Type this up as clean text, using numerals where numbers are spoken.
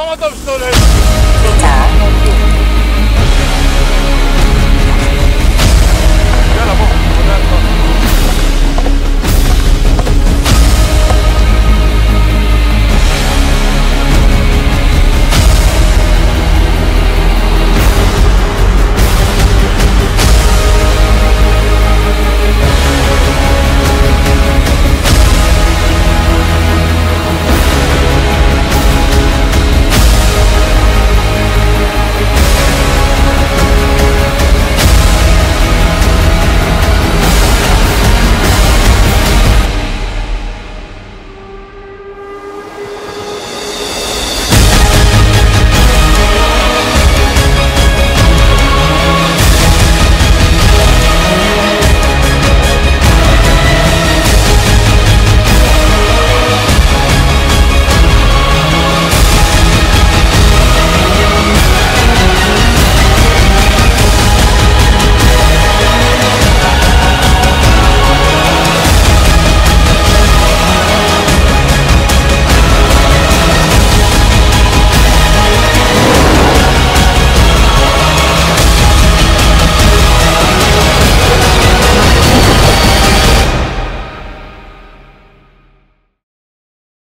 Come on, those students!